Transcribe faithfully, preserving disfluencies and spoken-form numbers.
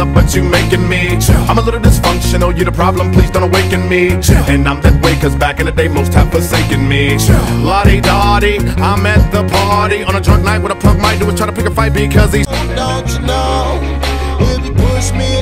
up, but you making me chill. I'm a little dysfunctional, you the problem, please don't awaken me chill. And I'm that way cause back in the day most have forsaken me chill. Lottie Dottie, I'm at the party on a drunk night. What a punk might do is try to pick a fight because he's, don't you know, if you push me